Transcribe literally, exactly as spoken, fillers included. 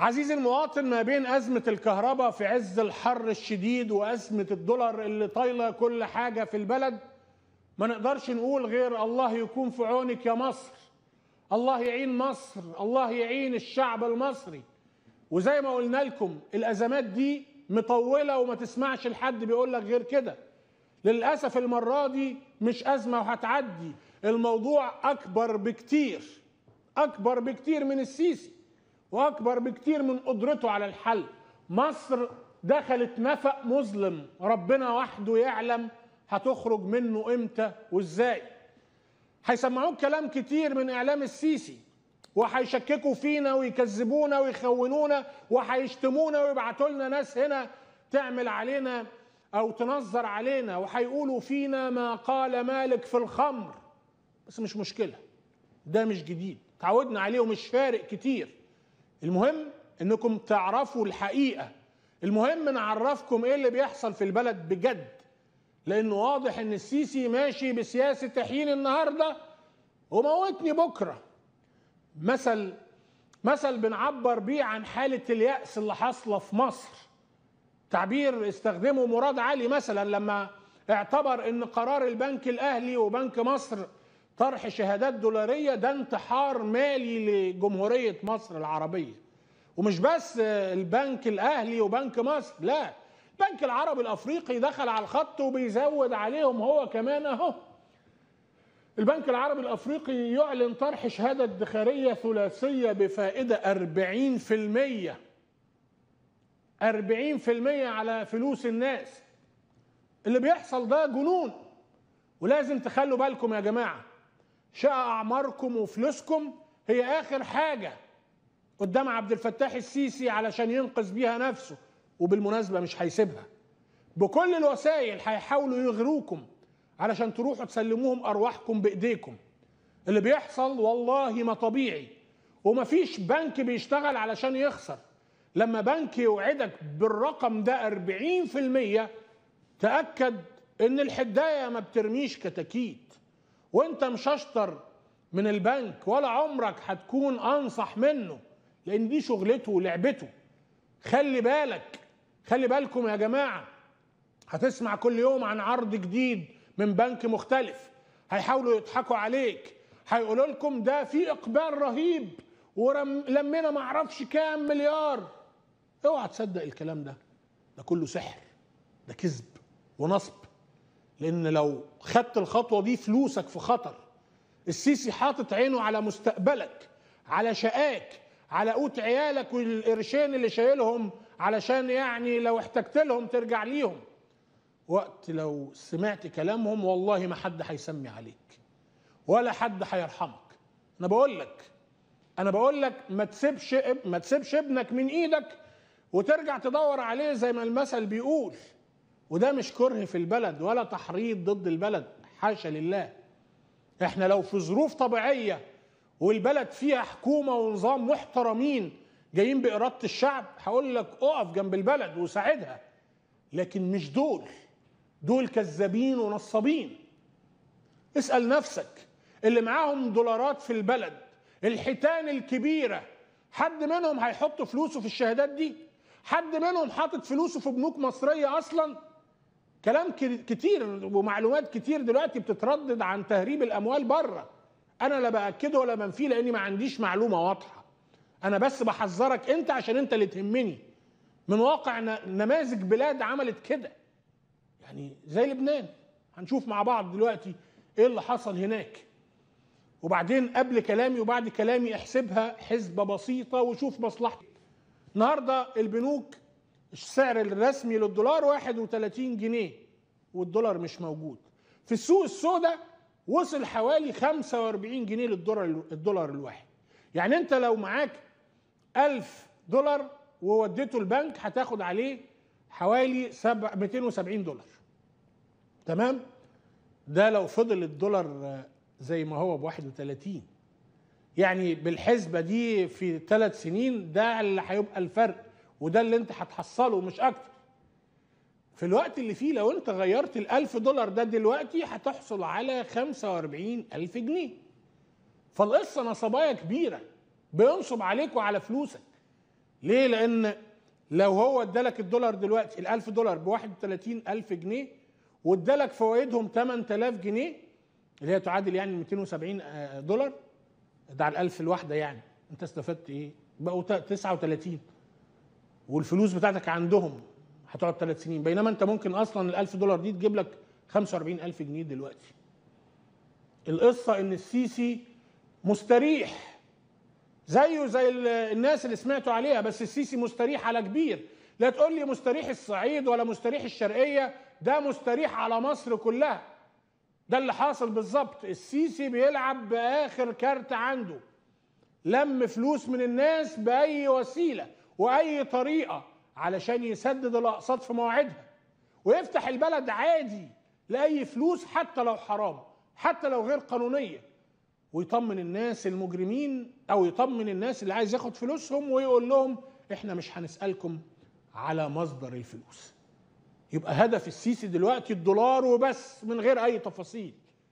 عزيزي المواطن ما بين أزمة الكهرباء في عز الحر الشديد وأزمة الدولار اللي طايلة كل حاجة في البلد، ما نقدرش نقول غير الله يكون في عونك يا مصر، الله يعين مصر، الله يعين الشعب المصري. وزي ما قلنا لكم الأزمات دي مطولة وما تسمعش لحد بيقول لك غير كده. للأسف المرة دي مش أزمة وهتعدي، الموضوع أكبر بكتير، أكبر بكتير من السيسي وأكبر بكتير من قدرته على الحل. مصر دخلت نفق مظلم، ربنا وحده يعلم هتخرج منه إمتى وإزاي. هيسمعوك كلام كتير من إعلام السيسي، وهيشككوا فينا ويكذبونا ويخونونا وهيشتمونا ويبعتوا لنا ناس هنا تعمل علينا أو تنظر علينا، وهيقولوا فينا ما قال مالك في الخمر. بس مش مشكلة، ده مش جديد، تعودنا عليه ومش فارق كتير. المهم انكم تعرفوا الحقيقة، المهم نعرفكم ايه اللي بيحصل في البلد بجد، لانه واضح ان السيسي ماشي بسياسة حين النهاردة وموتني بكرة. مثل مثل بنعبر بيه عن حالة اليأس اللي حاصلة في مصر، تعبير استخدمه مراد عالي مثلا لما اعتبر ان قرار البنك الأهلي وبنك مصر طرح شهادات دولارية ده انتحار مالي لجمهورية مصر العربية. ومش بس البنك الأهلي وبنك مصر، لا، البنك العربي الأفريقي دخل على الخط وبيزود عليهم هو كمان اهو. البنك العربي الأفريقي يعلن طرح شهادة ادخارية ثلاثية بفائدة أربعين في المية، أربعين في المية على فلوس الناس. اللي بيحصل ده جنون، ولازم تخلوا بالكم يا جماعة، شقة أعماركم وفلوسكم هي آخر حاجة قدام عبد الفتاح السيسي علشان ينقذ بيها نفسه. وبالمناسبة مش هيسيبها، بكل الوسائل هيحاولوا يغروكم علشان تروحوا تسلموهم أرواحكم بإيديكم. اللي بيحصل والله ما طبيعي، ومفيش بنك بيشتغل علشان يخسر. لما بنك يوعدك بالرقم ده أربعين في المية تأكد إن الحداية ما بترميش كتاكيت. وانت مش اشطر من البنك ولا عمرك هتكون انصح منه، لان دي شغلته ولعبته. خلي بالك، خلي بالكم يا جماعه، هتسمع كل يوم عن عرض جديد من بنك مختلف، هيحاولوا يضحكوا عليك، هيقولوا لكم ده في اقبال رهيب ولمينا ما اعرفش كام مليار. اوعى تصدق الكلام ده، ده كله سحر، ده كذب ونصب. لأن لو خدت الخطوة دي فلوسك في خطر. السيسي حاطط عينه على مستقبلك، على شقاك، على قوت عيالك والقرشين اللي شايلهم علشان يعني لو احتجت لهم ترجع ليهم. وقت لو سمعت كلامهم والله ما حد هيسمي عليك ولا حد هيرحمك. أنا بقول لك أنا بقول لك ما تسيبش ما تسيبش ابنك من إيدك وترجع تدور عليه زي ما المثل بيقول. وده مش كره في البلد ولا تحريض ضد البلد، حاشا لله. احنا لو في ظروف طبيعية والبلد فيها حكومة ونظام محترمين جايين بإرادة الشعب هقول لك اقف جنب البلد وساعدها، لكن مش دول، دول كذابين ونصابين. اسأل نفسك، اللي معاهم دولارات في البلد، الحيتان الكبيرة، حد منهم هيحط فلوسه في الشهادات دي؟ حد منهم حاطط فلوسه في بنوك مصرية أصلاً؟ كلام كتير ومعلومات كتير دلوقتي بتتردد عن تهريب الاموال بره. انا لا باكده ولا بنفيه لاني ما عنديش معلومه واضحه، انا بس بحذرك انت عشان انت اللي تهمني من واقع نماذج بلاد عملت كده، يعني زي لبنان. هنشوف مع بعض دلوقتي ايه اللي حصل هناك. وبعدين قبل كلامي وبعد كلامي احسبها حسبه بسيطه وشوف مصلحتك. النهارده البنوك السعر الرسمي للدولار واحد وتلاتين جنيه والدولار مش موجود. في السوق السوداء وصل حوالي خمسة وأربعين جنيه للدولار الدولار الواحد. يعني انت لو معاك ألف دولار ووديته البنك هتاخد عليه حوالي مئتين وسبعين دولار. تمام؟ ده لو فضل الدولار زي ما هو ب واحد وتلاتين. يعني بالحسبة دي في ثلاث سنين ده اللي هيبقى الفرق، وده اللي انت هتحصله مش اكتر. في الوقت اللي فيه لو انت غيرت الألف دولار ده دلوقتي هتحصل على خمسة وأربعين ألف جنيه. فالقصة نصبايا كبيرة، بينصب عليك وعلى فلوسك. ليه؟ لأن لو هو ادالك الدولار دلوقتي الألف دولار بواحد وتلاتين ألف جنيه وادالك فوائدهم تمن تلاف جنيه اللي هي تعادل يعني مئتين وسبعين دولار، ده على الألف الواحدة يعني أنت استفدت إيه؟ بقوا تسعة وتلاتين والفلوس بتاعتك عندهم هتقعد ثلاث سنين، بينما أنت ممكن أصلا الألف دولار دي تجيب لك خمسة وأربعين ألف جنيه دلوقتي. القصة إن السيسي مستريح زيه زي الناس اللي سمعتوا عليها، بس السيسي مستريح على كبير. لا تقول لي مستريح الصعيد ولا مستريح الشرقية، ده مستريح على مصر كلها. ده اللي حاصل بالظبط. السيسي بيلعب بآخر كارت عنده، لم فلوس من الناس بأي وسيلة وأي طريقة علشان يسدد الأقساط في مواعيدها ويفتح البلد عادي لأي فلوس حتى لو حرام حتى لو غير قانونية، ويطمن الناس المجرمين أو يطمن الناس اللي عايز ياخد فلوسهم ويقول لهم إحنا مش هنسألكم على مصدر الفلوس. يبقى هدف السيسي دلوقتي الدولار وبس من غير أي تفاصيل.